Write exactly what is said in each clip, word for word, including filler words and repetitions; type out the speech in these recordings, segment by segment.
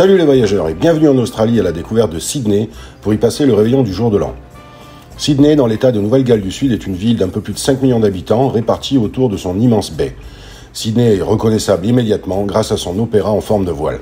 Salut les voyageurs et bienvenue en Australie à la découverte de Sydney pour y passer le réveillon du jour de l'an. Sydney, dans l'état de Nouvelle-Galles du Sud, est une ville d'un peu plus de cinq millions d'habitants répartis autour de son immense baie. Sydney est reconnaissable immédiatement grâce à son opéra en forme de voile.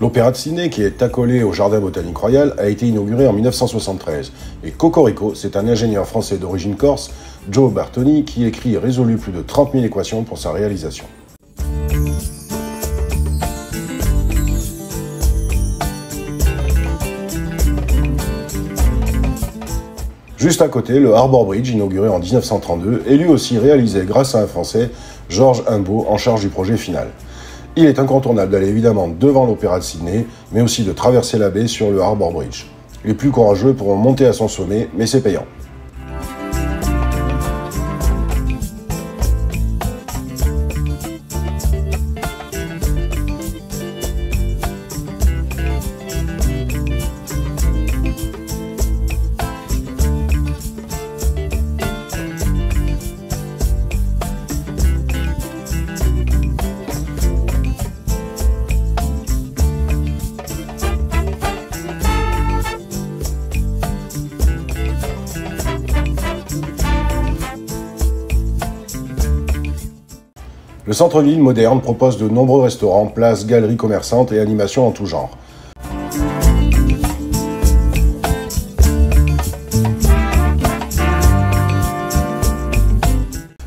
L'opéra de Sydney, qui est accolé au Jardin Botanique Royal, a été inauguré en mille neuf cent soixante-treize. Et cocorico, c'est un ingénieur français d'origine corse, Joe Bartoni, qui écrit et résolut plus de trente mille équations pour sa réalisation. Juste à côté, le Harbour Bridge, inauguré en mille neuf cent trente-deux, est lui aussi réalisé grâce à un Français, Georges Himbaud, en charge du projet final. Il est incontournable d'aller évidemment devant l'Opéra de Sydney, mais aussi de traverser la baie sur le Harbour Bridge. Les plus courageux pourront monter à son sommet, mais c'est payant. Le centre-ville moderne propose de nombreux restaurants, places, galeries commerçantes et animations en tout genre.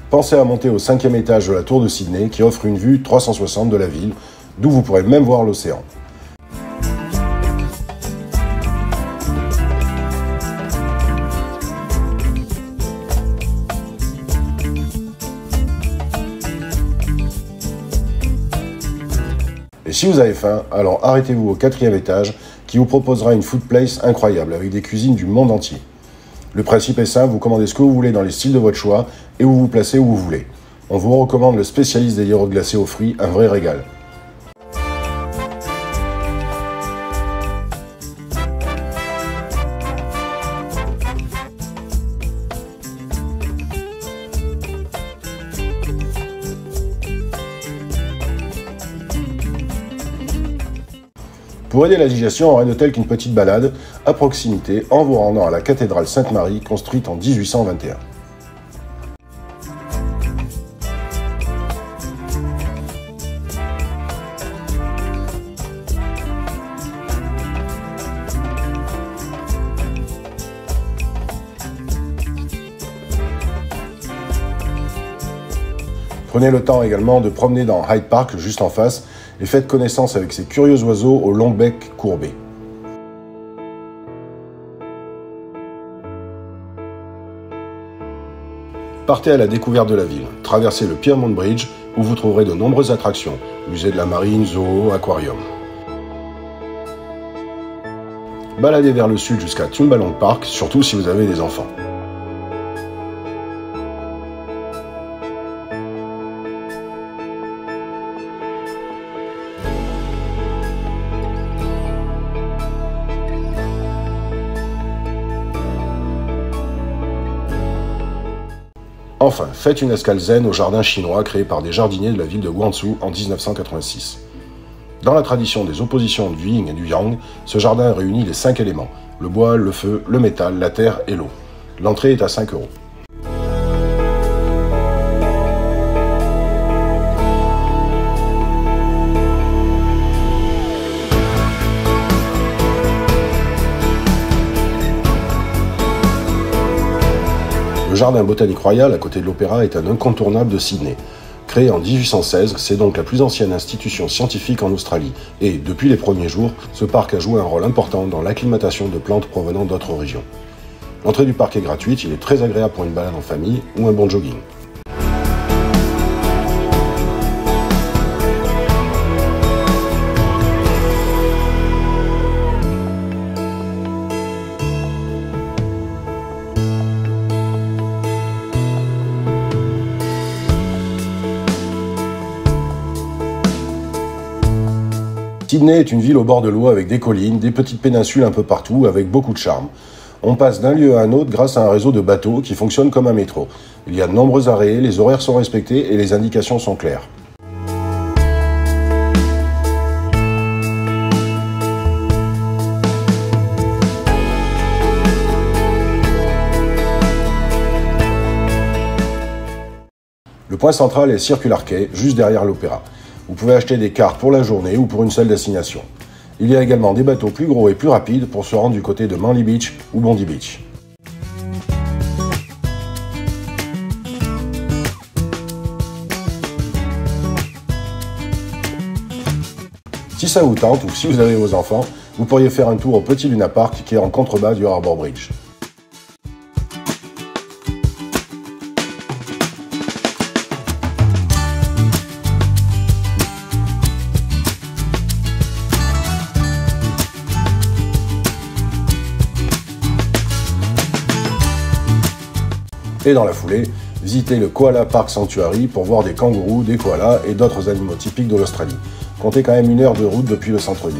Pensez à monter au cinquième étage de la tour de Sydney qui offre une vue trois cent soixante de la ville, d'où vous pourrez même voir l'océan. Et si vous avez faim, alors arrêtez-vous au quatrième étage qui vous proposera une food place incroyable avec des cuisines du monde entier. Le principe est simple, vous commandez ce que vous voulez dans les styles de votre choix et vous vous placez où vous voulez. On vous recommande le spécialiste des yaourts glacés aux fruits, un vrai régal. Pour aider la digestion, on rien de tel qu'une petite balade à proximité en vous rendant à la cathédrale Ste Marie, construite en mille huit cent vingt et un. Prenez le temps également de promener dans Hyde Park, juste en face, et faites connaissance avec ces curieux oiseaux au long bec courbé. Partez à la découverte de la ville, traversez le Pyrmont Bridge où vous trouverez de nombreuses attractions, musée de la marine, zoo, aquarium. Baladez vers le sud jusqu'à Tumbalong Park, surtout si vous avez des enfants. Enfin, faites une escale zen au jardin chinois créé par des jardiniers de la ville de Guangzhou en mille neuf cent quatre-vingt-six. Dans la tradition des oppositions du yin et du yang, ce jardin réunit les cinq éléments, le bois, le feu, le métal, la terre et l'eau. L'entrée est à cinq euros. Le Jardin Botanique Royal, à côté de l'Opéra, est un incontournable de Sydney. Créé en mille huit cent seize, c'est donc la plus ancienne institution scientifique en Australie. Et, depuis les premiers jours, ce parc a joué un rôle important dans l'acclimatation de plantes provenant d'autres régions. L'entrée du parc est gratuite, il est très agréable pour une balade en famille ou un bon jogging. Sydney est une ville au bord de l'eau avec des collines, des petites péninsules un peu partout avec beaucoup de charme. on passe d'un lieu à un autre grâce à un réseau de bateaux qui fonctionne comme un métro. Il y a de nombreux arrêts, les horaires sont respectés et les indications sont claires. Le point central est Circular Quay, juste derrière l'Opéra. Vous pouvez acheter des cartes pour la journée ou pour une seule destination. Il y a également des bateaux plus gros et plus rapides pour se rendre du côté de Manly Beach ou Bondi Beach. Si ça vous tente ou si vous avez vos enfants, vous pourriez faire un tour au petit Luna Park qui est en contrebas du Harbour Bridge. Et dans la foulée, visitez le Koala Park Sanctuary pour voir des kangourous, des koalas et d'autres animaux typiques de l'Australie. Comptez quand même une heure de route depuis le centre-ville.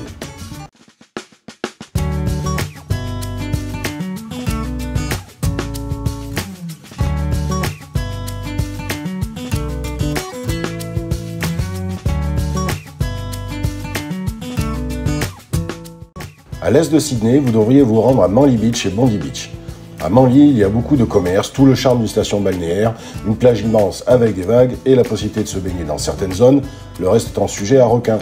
À l'est de Sydney, vous devriez vous rendre à Manly Beach et Bondi Beach. À Manly, il y a beaucoup de commerces, tout le charme d'une station balnéaire, une plage immense avec des vagues et la possibilité de se baigner dans certaines zones, le reste étant sujet à requins.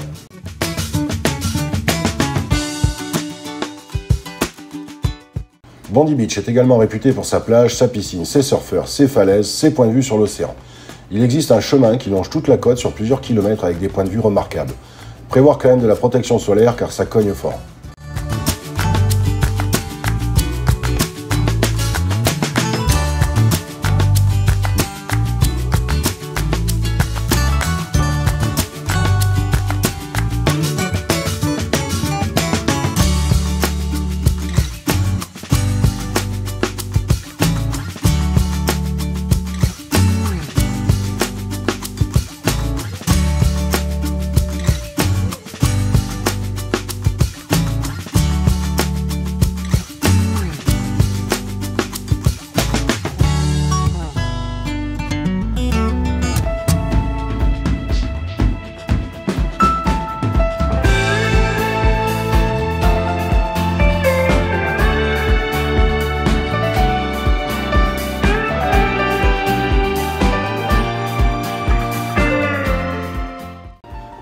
Bondi Beach est également réputé pour sa plage, sa piscine, ses surfeurs, ses falaises, ses points de vue sur l'océan. Il existe un chemin qui longe toute la côte sur plusieurs kilomètres avec des points de vue remarquables. Prévoir quand même de la protection solaire car ça cogne fort.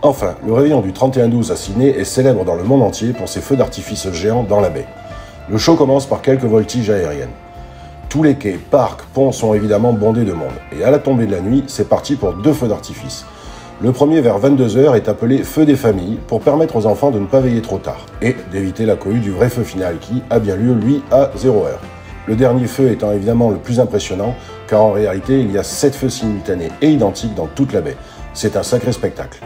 Enfin, le réveillon du trente et un douze à Sydney est célèbre dans le monde entier pour ses feux d'artifice géants dans la baie. Le show commence par quelques voltiges aériennes. Tous les quais, parcs, ponts sont évidemment bondés de monde, et à la tombée de la nuit, c'est parti pour deux feux d'artifice. Le premier vers vingt-deux heures est appelé « Feu des familles » pour permettre aux enfants de ne pas veiller trop tard, et d'éviter la cohue du vrai feu final qui a bien lieu, lui, à zéro heure. Le dernier feu étant évidemment le plus impressionnant, car en réalité, il y a sept feux simultanés et identiques dans toute la baie. C'est un sacré spectacle.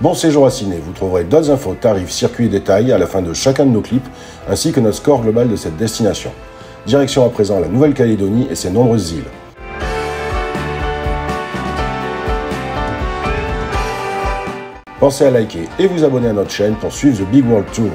Bon séjour à Sydney, vous trouverez d'autres infos, tarifs, circuits et détails à la fin de chacun de nos clips, ainsi que notre score global de cette destination. Direction à présent la Nouvelle-Calédonie et ses nombreuses îles. Pensez à liker et vous abonner à notre chaîne pour suivre The Big World Tour.